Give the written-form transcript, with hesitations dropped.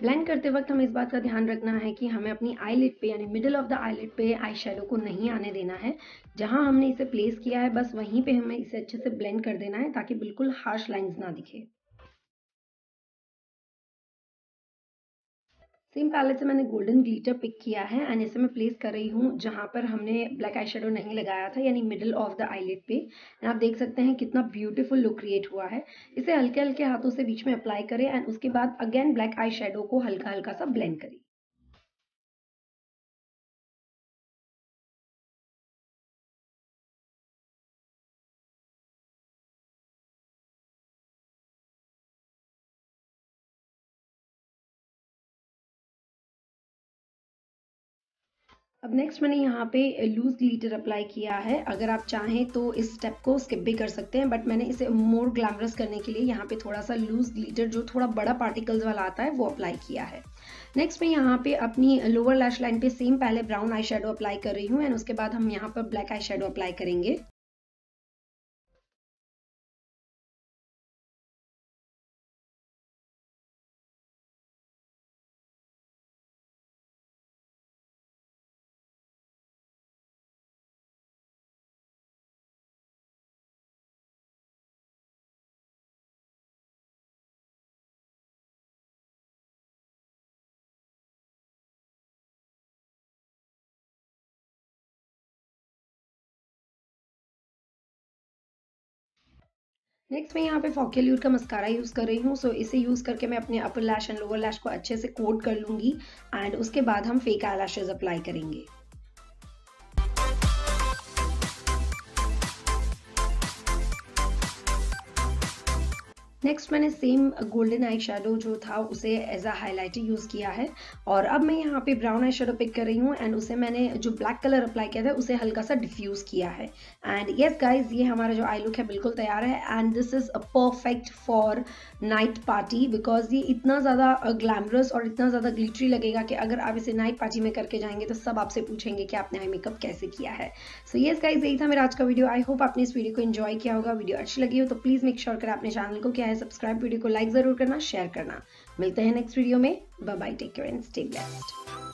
Blend करते वक्त हमें इस बात का ध्यान रखना है कि हमें अपनी आईलिड पे यानी मिडिल ऑफ द आईलिड पे आई शेडो को नहीं आने देना है। जहां हमने इसे प्लेस किया है बस वहीं पे हमें इसे अच्छे से ब्लेंड कर देना है ताकि बिल्कुल हार्श लाइंस ना दिखे। सेम पैलेट से मैंने गोल्डन ग्लिटर पिक किया है एंड इसे मैं प्लेस कर रही हूँ जहाँ पर हमने ब्लैक आई शेडो नहीं लगाया था यानी मिडिल ऑफ द आईलिड पे। एंड आप देख सकते हैं कितना ब्यूटीफुल लुक क्रिएट हुआ है। इसे हल्के हल्के हाथों से बीच में अप्लाई करें एंड उसके बाद अगेन ब्लैक आई शेडो को हल्का हल्का सा ब्लेंड करें। अब नेक्स्ट मैंने यहाँ पे लूज ग्लिटर अप्लाई किया है। अगर आप चाहें तो इस स्टेप को स्किप भी कर सकते हैं बट मैंने इसे मोर ग्लैमरस करने के लिए यहाँ पे थोड़ा सा लूज ग्लिटर जो थोड़ा बड़ा पार्टिकल्स वाला आता है वो अप्लाई किया है। नेक्स्ट मैं यहाँ पे अपनी लोअर लैश लाइन पे सेम पहले ब्राउन आई शेडो अप्लाई कर रही हूँ एंड उसके बाद हम यहाँ पर ब्लैक आई शेडो अप्लाई करेंगे। नेक्स्ट मैं यहाँ पे फॉकेल्यूर का मस्कारा यूज़ कर रही हूँ। सो इसे यूज़ करके मैं अपने upper lash and lower lash को अच्छे से कोट कर लूँगी एंड उसके बाद हम फेक आई लैशेज अप्लाई करेंगे। नेक्स्ट मैंने सेम गोल्डन आई शेडो जो था उसे एज अ हाईलाइटर यूज़ किया है और अब मैं यहाँ पे ब्राउन आई शेडो पिक कर रही हूँ एंड उसे मैंने जो ब्लैक कलर अप्लाई किया था उसे हल्का सा डिफ्यूज़ किया है। एंड येस गाइज, ये हमारा जो आई लुक है बिल्कुल तैयार है and this is perfect for night party because ये इतना ज़्यादा ग्लैमरस और इतना ज़्यादा ग्लिटरी लगेगा कि अगर आप इसे नाइट पार्टी में करके जाएंगे तो सब आपसे पूछेंगे कि आपने आई मेकअप कैसे किया है। सो येस गाइज, यही था मेरा आज का वीडियो। आई होप आपने इस वीडियो को इन्जॉय किया होगा। वीडियो अच्छी लगी हो तो प्लीज़ मेक श्योर करें आपने चैनल को सब्सक्राइब, वीडियो को लाइक जरूर करना, शेयर करना। मिलते हैं नेक्स्ट वीडियो में। Bye bye, take care and stay blessed.